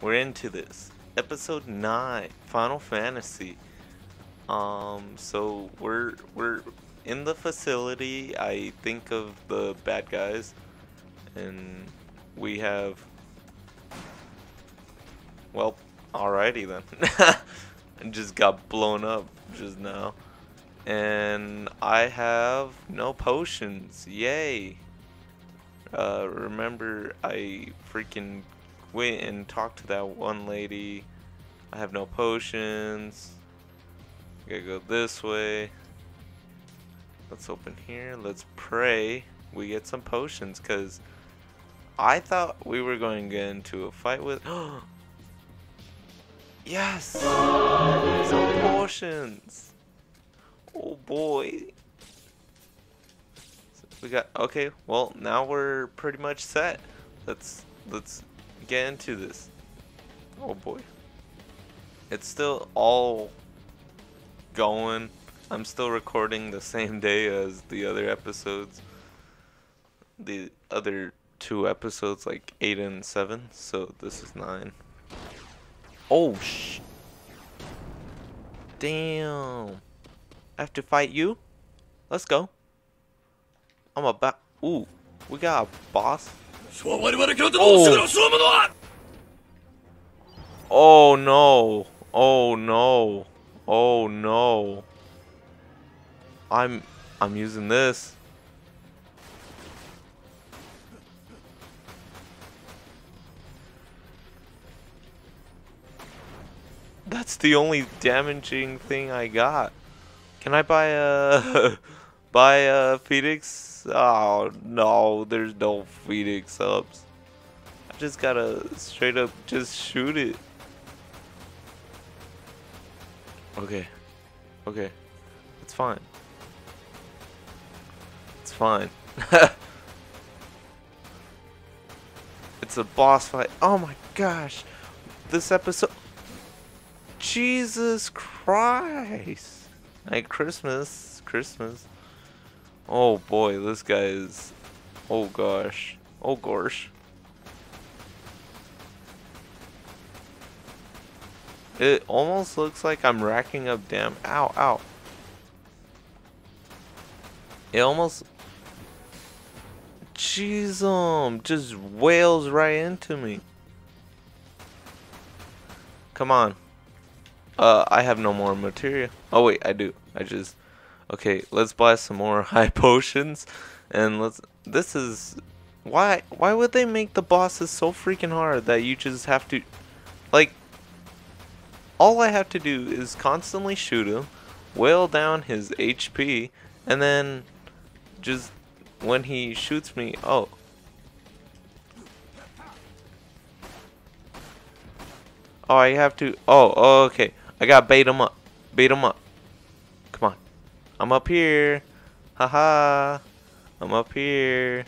We're into this. Episode 9, Final Fantasy. So we're in the facility. I think of the bad guys, and we have. Well, alrighty then. I just got blown up just now, and I have no potions. Yay! Remember, I freaking went and talked to that one lady. I have no potions. I gotta go this way. Let's open here. Let's pray we get some potions, because I thought we were going to get into a fight with. Yes! Some potions! Oh boy! We got, okay, well now we're pretty much set. Let's get into this. Oh boy. It's still all going. I'm still recording the same day as the other episodes. The other two episodes, like 8 and 7, so this is 9. Oh sh! Damn! I have to fight you? Let's go. I'm about. Ooh, we got a boss. Oh. Oh no! Oh no! Oh no! I'm using this. That's the only damaging thing I got. Can I buy a Phoenix? Oh no, there's no Phoenix ups. I just gotta straight up just shoot it. Okay, okay, it's fine. It's fine. It's a boss fight. Oh my gosh, this episode. Jesus Christ! Like Christmas. Oh boy, this guy is. Oh gosh. Oh gosh. It almost looks like I'm racking up damn. Ow, ow. It almost. Jeez, just wails right into me. Come on. I have no more material. Oh wait, I do. I just. Okay, let's buy some more high potions, and let's. This is. Why would they make the bosses so freaking hard that you just have to, like. All I have to do is constantly shoot him, wail down his HP, and then, just when he shoots me, oh. Oh, I have to. Oh, okay. I gotta bait him up. Beat him up. Come on. I'm up here. Haha. I'm up here.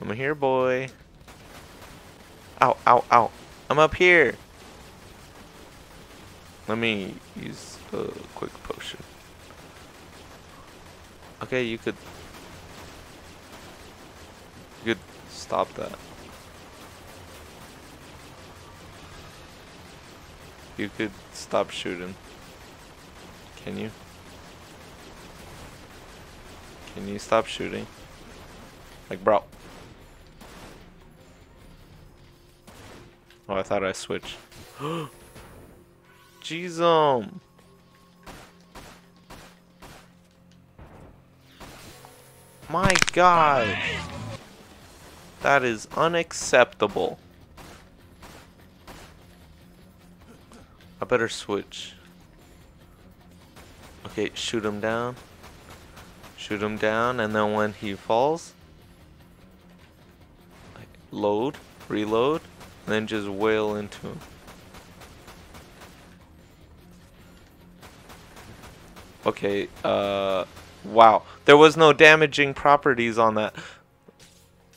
I'm here, boy. Ow, ow, ow. I'm up here. Let me use a quick potion. Okay, you could. You could stop that. You could stop shooting. Can you? Can you stop shooting? Like, bro. Oh, I thought I switched. Jeez, my God. That is unacceptable. I better switch. Okay, shoot him down. Shoot him down, and then when he falls, load, reload, and then just wail into him. Okay, wow. There was no damaging properties on that.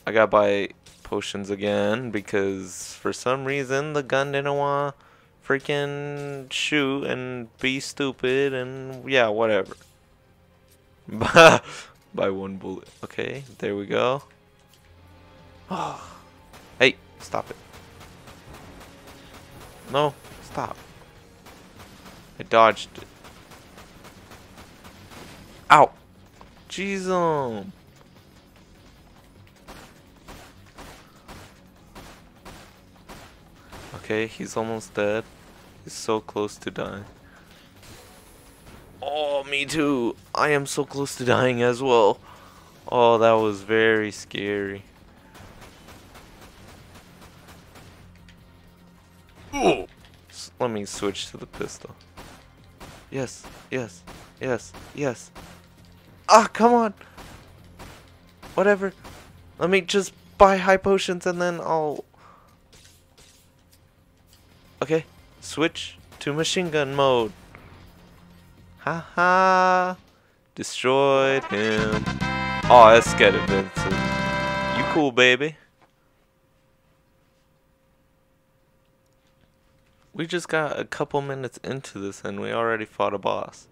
I gotta buy potions again, because for some reason the gun didn't want freaking shoot and be stupid and yeah, whatever. By one bullet. Okay, there we go. Oh, hey, stop it. No, stop. I dodged it. Ow! Jeez, Okay, he's almost dead. He's so close to dying. Oh, me too. I am so close to dying as well. Oh, that was very scary. Ooh. Let me switch to the pistol. Yes, yes, yes, yes. Ah, come on. Whatever. Let me just buy high potions and then I'll... Okay, switch to machine gun mode. Haha. Destroyed him. Oh, that's good, Vincent. You cool, baby. We just got a couple minutes into this and we already fought a boss.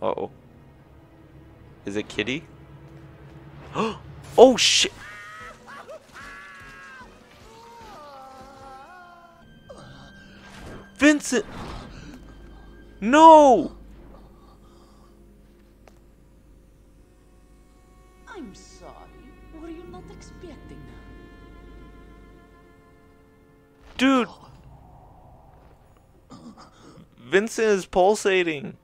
Uh-oh. Is it Kitty? Oh, shit! Vincent! No! I'm sorry. Were you not expecting that? Dude! Vincent is pulsating.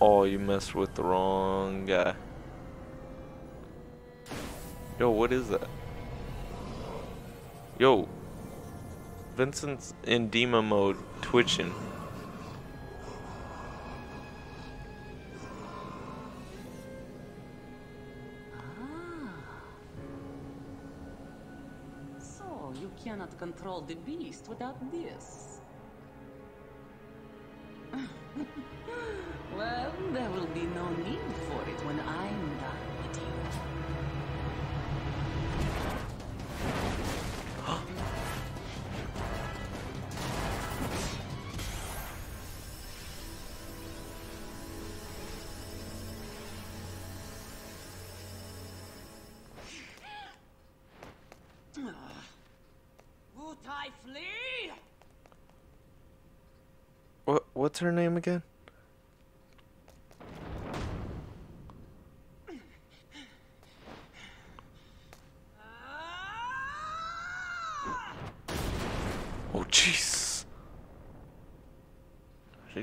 Oh, you messed with the wrong guy. Yo, what is that? Yo. Vincent's in demon mode, twitching. Ah. So, you cannot control the beast without this. Well, there will be no need for it when I'm done with you. Wutai, flee! What's her name again?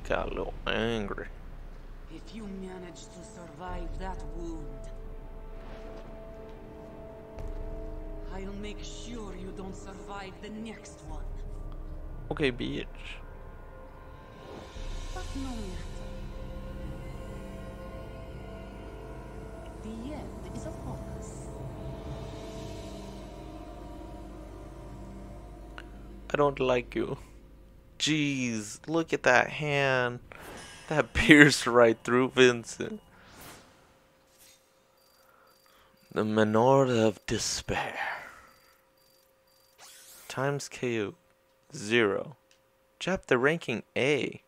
Got a little angry. If you manage to survive that wound, I'll make sure you don't survive the next one. Okay, bitch. But no matter. The end is upon us. I don't like you. Jeez, look at that hand. That pierced right through Vincent. The Manor of Despair. Times KO. 0. Chapter ranking A.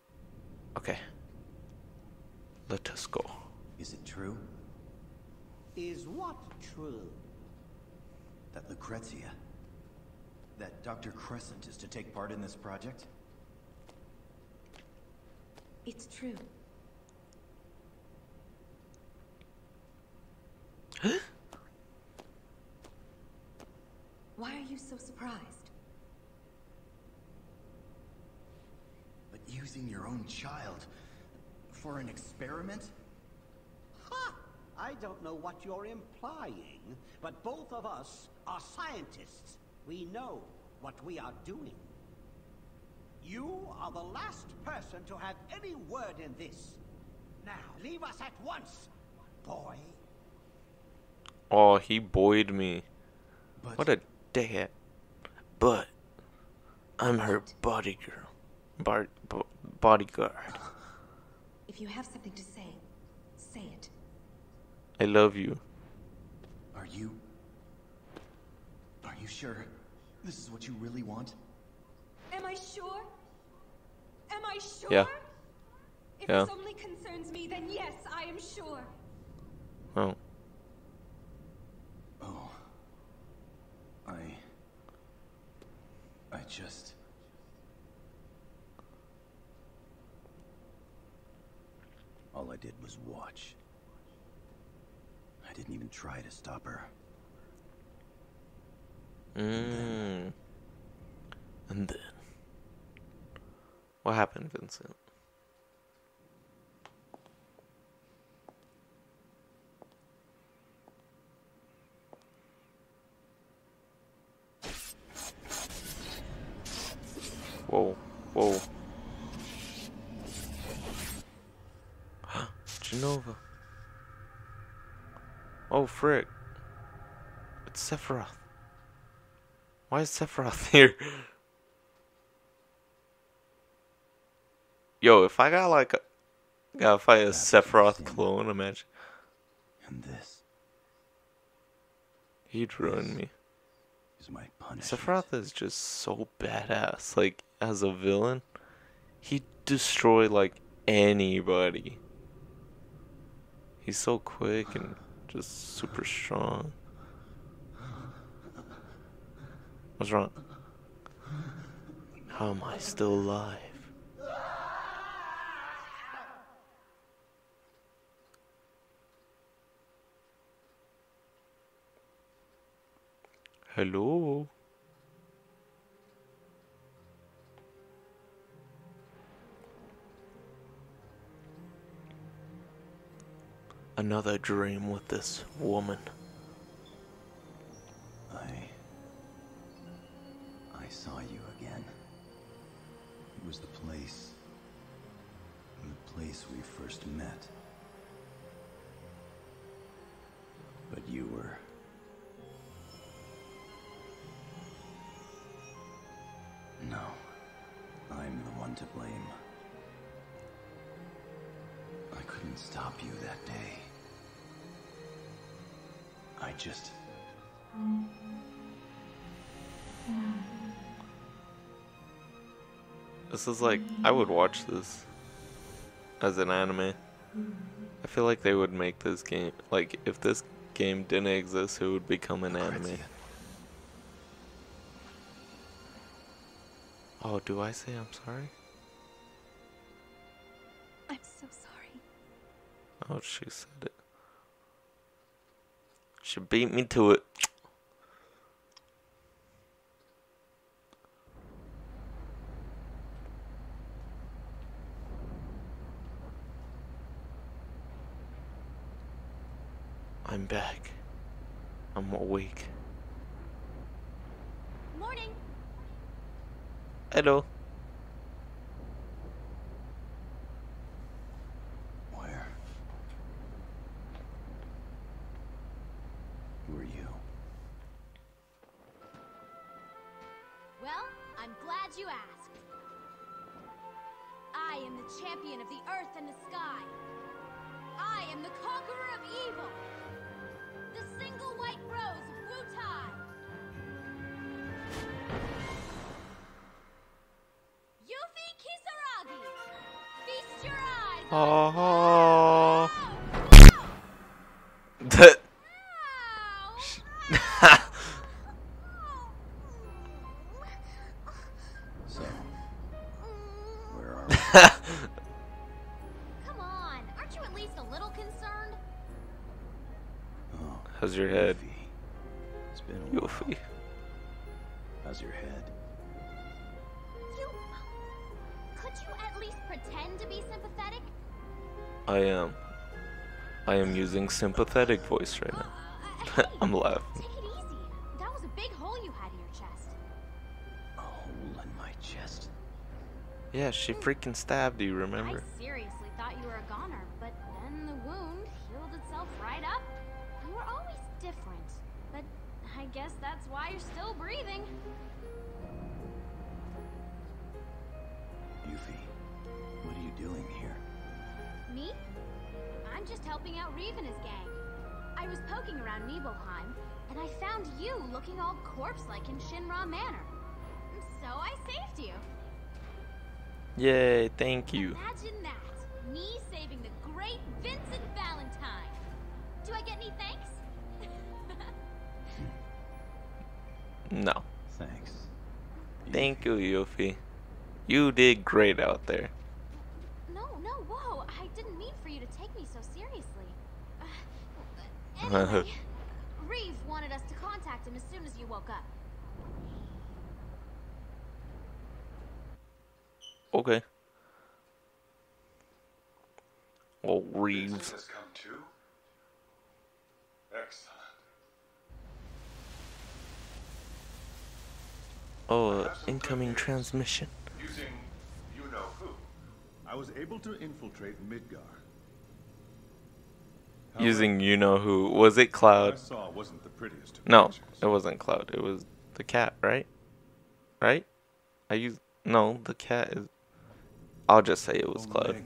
Okay. Let us go. Is it true? Is what true? That Lucrezia, that Dr. Crescent is to take part in this project? It's true. Huh? Why are you so surprised? But using your own child for an experiment? Ha! I don't know what you're implying, but both of us are scientists. We know what we are doing. You are the last person to have any word in this. Now, leave us at once, boy. Oh, he boyed me. But what a dad. But I'm her bodyguard. Bodyguard. If you have something to say, say it. I love you. Are you sure this is what you really want? Am I sure? Am I sure? Yeah. If this only concerns me, then yes, I am sure. Oh. just... All I did was watch. I didn't even try to stop her. And then... What happened, Vincent? Whoa, whoa. Genova. Oh, frick. It's Sephiroth. Why is Sephiroth here? Yo, if I got like a... gotta fight a Sephiroth clone, imagine. And this... He'd ruin me. Is my punishment. Sephiroth is just so badass. Like, as a villain, he'd destroy like anybody. He's so quick and just super strong. What's wrong? How am I still alive? Hello? Another dream with this woman. I saw you again. It was the place we first met. But you were... No, I'm the one to blame. I couldn't stop you that day. I just... This is like, I would watch this as an anime. I feel like they would make this game, like if this game didn't exist, it would become an anime. Oh, do I say I'm sorry? I'm so sorry. Oh, she said it. She beat me to it. I'm back. I'm awake. Morning. Hello. Where were you? Well, I'm glad you asked. I am the champion of the earth and the sky. I am the conqueror of evil. The single white rose of Wutai. Yuffie Kisaragi, feast your eyes. Oh. That. So, where are we? Come on, aren't you at least a little concerned? Oh, how's your head? Yuffie. It's been a while. How's your head? Pretend to be sympathetic? I am using sympathetic voice right now. Hey, I'm laughing. Take it easy. That was a big hole you had in your chest. A hole in my chest? Yeah, she freaking stabbed you, remember? I seriously thought you were a goner, but then the wound healed itself right up. You were always different, but I guess that's why you're still breathing. Yuffie. What are you doing here? Me? I'm just helping out Reeve and his gang. I was poking around Nibelheim, and I found you looking all corpse-like in Shinra Manor. So I saved you. Yay, thank you. Imagine that. Me saving the great Vincent Valentine. Do I get any thanks? No. Thanks. Thank you, Yuffie. You did great out there. No, whoa, I didn't mean for you to take me so seriously. Anyway, Reeve wanted us to contact him as soon as you woke up. Okay. Oh, Reeve. Vincent has come too? Excellent. Oh, incoming transmission. Using you know who. I was able to infiltrate Midgar. However, using you know who. Was it Cloud? I saw wasn't the prettiest of no, pictures. It wasn't Cloud. It was the cat, right? Right? I used no, the cat is I'll just say it was Omega. Cloud.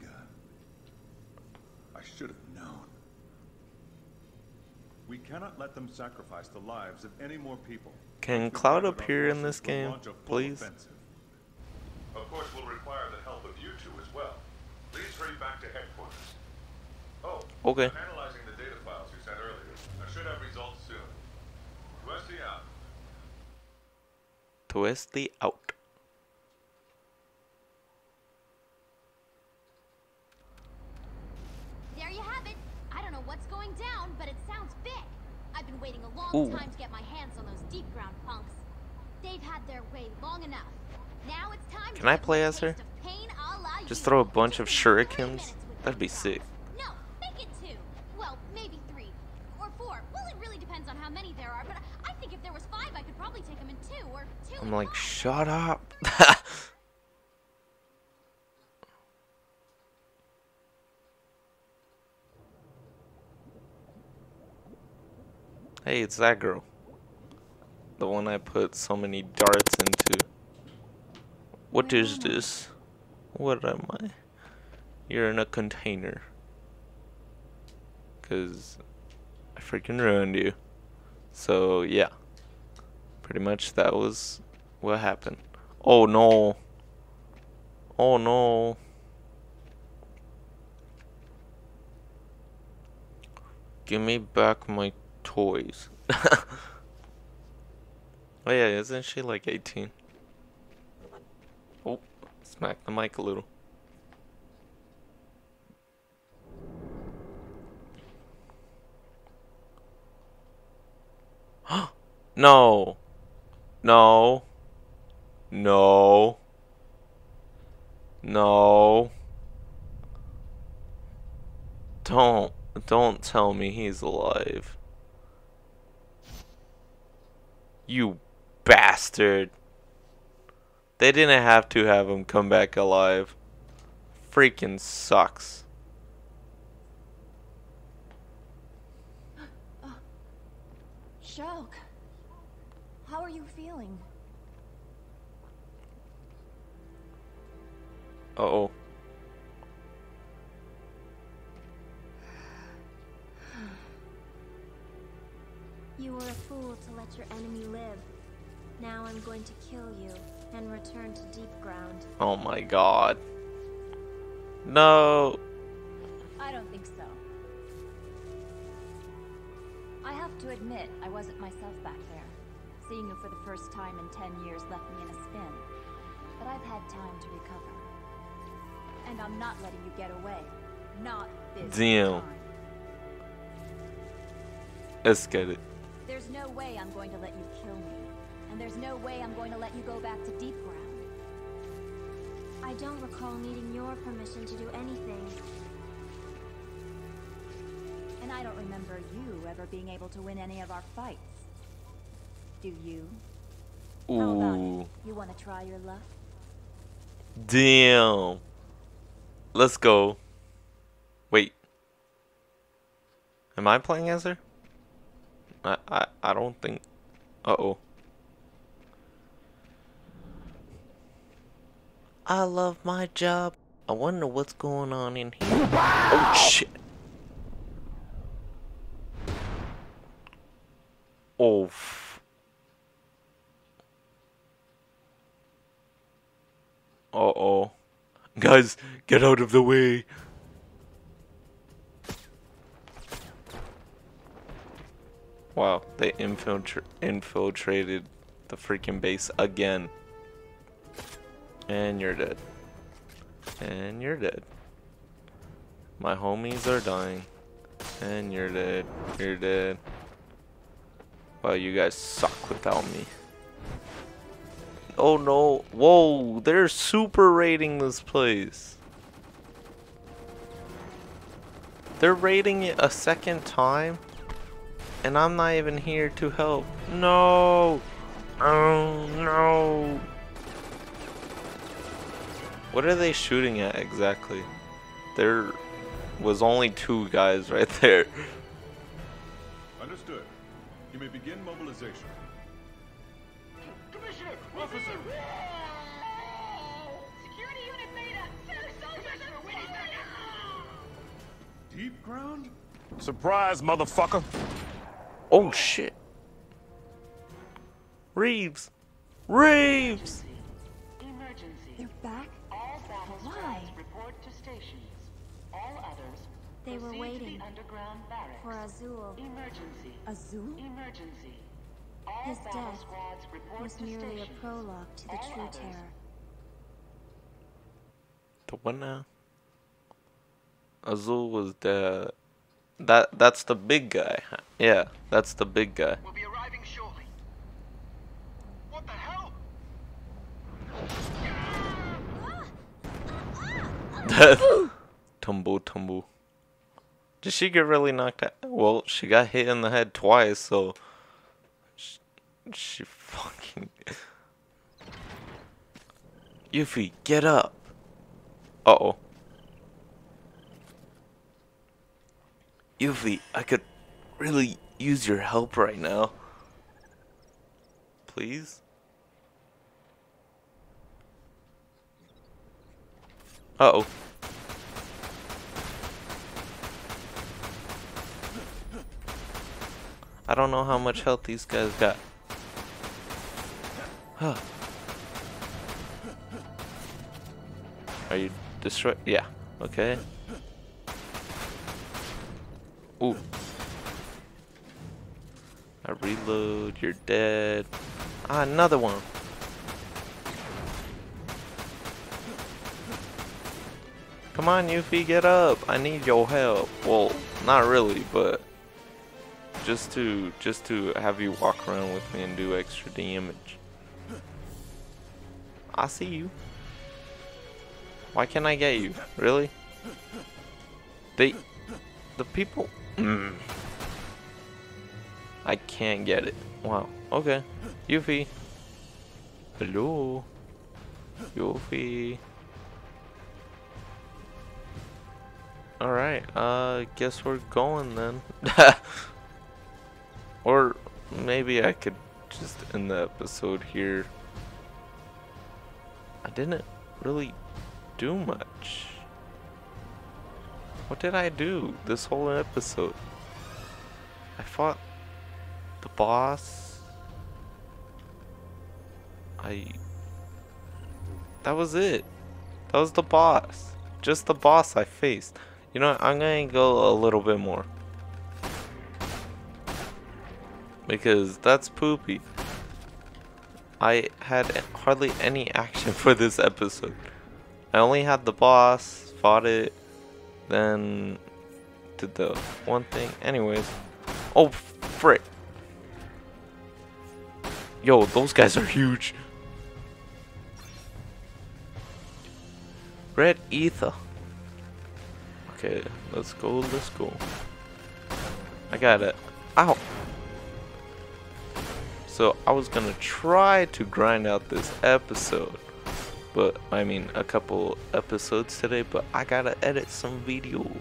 I should have known. We cannot let them sacrifice the lives of any more people. Can Cloud appear in this game, please? Of course, we'll require the help of you two as well. Please hurry back to headquarters. Oh, okay. I'm analyzing the data files you sent earlier. I should have results soon. Twisty out. Twisty out. There you have it. I don't know what's going down, but it sounds big. I've been waiting a long time to get my hands on those Deepground punks. They've had their way long enough. Now it's time. Can I play as her? Just throw a bunch of shurikens? That'd be sick. No, make it two. Well, maybe three or four. Well, it really depends on how many there are, but I think if there was five, I could probably take them in two or two. I'm like, shut up. Hey, it's that girl. The one I put so many darts into. What is this? What am I? You're in a container. 'Cause I freaking ruined you. So, yeah. Pretty much that was what happened. Oh no. Oh no. Give me back my toys. Oh yeah, isn't she like 18? Oh, smack the mic a little. No. No. No. No. Don't tell me he's alive. You bastard. They didn't have to have him come back alive. Freaking sucks. Shulk, how are you feeling? Uh-oh. You were a fool to let your enemy live. Now I'm going to kill you and return to Deepground. Oh my god. No. I don't think so. I have to admit, I wasn't myself back there. Seeing you for the first time in 10 years left me in a spin. But I've had time to recover. And I'm not letting you get away. Not this damn time. Let's get it. There's no way I'm going to let you kill me. And there's no way I'm going to let you go back to Deepground. I don't recall needing your permission to do anything. And I don't remember you ever being able to win any of our fights. Do you? Ooh. How about it? You want to try your luck? Damn. Let's go. Wait. Am I playing as her? I don't think. Uh-oh. I love my job. I wonder what's going on in here. Wow! Oh shit. Oh. Uh-oh. Guys, get out of the way. Wow, they infiltrated the freaking base again. And you're dead. And you're dead. My homies are dying. And you're dead. You're dead. Wow, you guys suck without me. Oh no. Whoa, they're super raiding this place. They're raiding it a second time. And I'm not even here to help. No. Oh no. What are they shooting at exactly? There was only two guys right there. Understood. You may begin mobilization. Commissioner! Officer! Security unit beta! Sir, soldiers are winning! Deepground? Surprise, motherfucker! Oh shit. Reeves! Reeves! Emergency. They're back? Why? Report to stations. All others. They were waiting for Azul. Emergency. Azul? Emergency. All his death was merely a prologue to the all true others. Terror. The one now? Azul was dead. That's the big guy. Yeah, that's the big guy. We'll be arriving shortly. What the hell? Tumble, tumble. Did she get really knocked out? Well, she got hit in the head twice, so she fucking. Yuffie, get up. Uh oh. Yuffie, I could really use your help right now. Please? Uh-oh. I don't know how much health these guys got. Huh. Are you destroyed? Yeah. Okay. Ooh. I reload. You're dead. Ah, another one. Come on, Yuffie, get up. I need your help. Well, not really, but just to have you walk around with me and do extra damage. I see you. Why can't I get you? Really? The people. I can't get it. Wow. Okay. Yuffie. Hello. Yuffie. Alright, guess we're going then. Or maybe I could just end the episode here. I didn't really do much. What did I do this whole episode? I fought the boss. That was it. That was the boss. Just the boss I faced. You know what, I'm gonna go a little bit more. Because that's poopy. I had hardly any action for this episode. I only had the boss, fought it, then did the one thing. Anyways. Oh, frick. Yo, those guys are huge. Red ether. Okay, let's go, let's go. I got it. Ow! So, I was gonna try to grind out this episode. But, I mean, a couple episodes today, but I gotta edit some videos.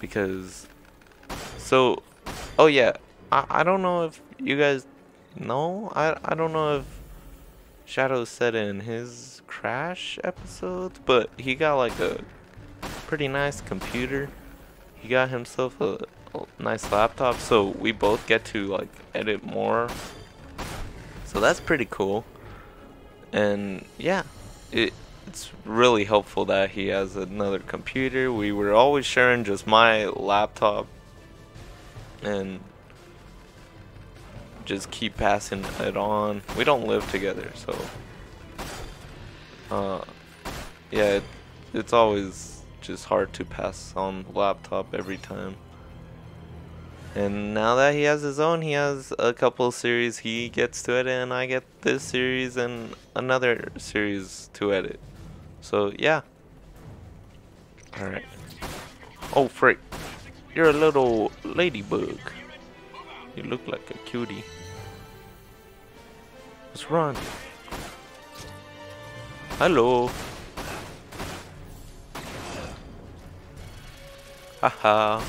Because, so, oh yeah, I don't know if you guys know, I don't know if Shadow said in his Crash episode, but he got like a pretty nice computer. He got himself a nice laptop, so we both get to like edit more. So that's pretty cool. And yeah, it's really helpful that he has another computer. We were always sharing just my laptop, and just keep passing it on. We don't live together, so yeah, it's always just hard to pass on the laptop every time. And now that he has his own, he has a couple series he gets to edit, and I get this series and another series to edit. So yeah. Alright. Oh frick. You're a little ladybug. You look like a cutie. Let's run. Hello. Haha.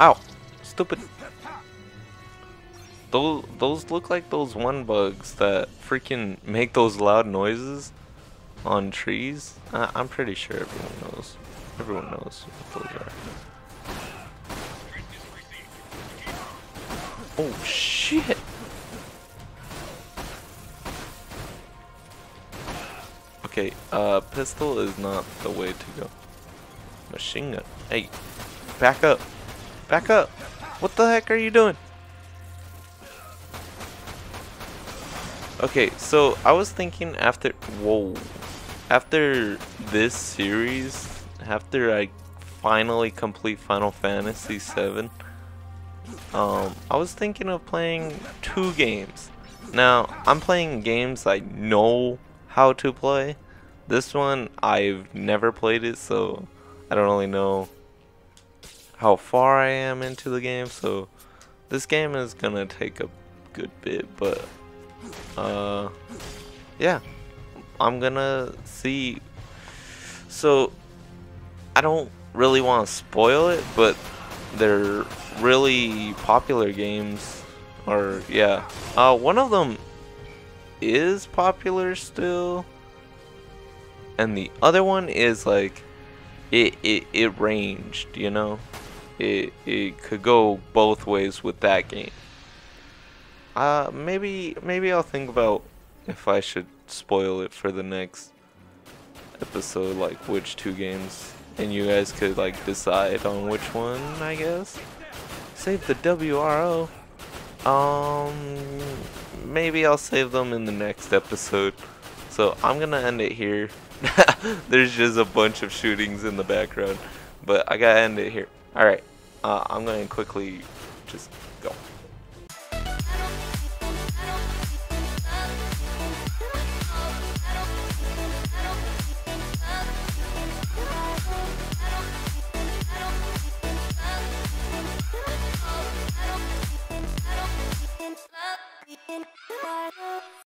Ow! Stupid. Those look like those one bugs that freaking make those loud noises on trees. I'm pretty sure everyone knows. Everyone knows what those are. Oh shit! Okay, pistol is not the way to go. Machine gun. Hey, back up! Back up! What the heck are you doing? Okay, so I was thinking after... Whoa. After this series, after I finally complete Final Fantasy VII, I was thinking of playing 2 games. Now, I'm playing games I know how to play. This one, I've never played it, so I don't really know how far I am into the game, so this game is gonna take a good bit, but yeah, I'm gonna see. So I don't really want to spoil it, but they're really popular games, or yeah, one of them is popular still, and the other one is like it ranged, you know. It could go both ways with that game. Maybe I'll think about if I should spoil it for the next episode, like which 2 games, and you guys could like decide on which one, I guess. Save the WRO. Maybe I'll save them in the next episode. So I'm gonna end it here. There's just a bunch of shootings in the background, but I gotta end it here. Alright, I'm going to quickly just go.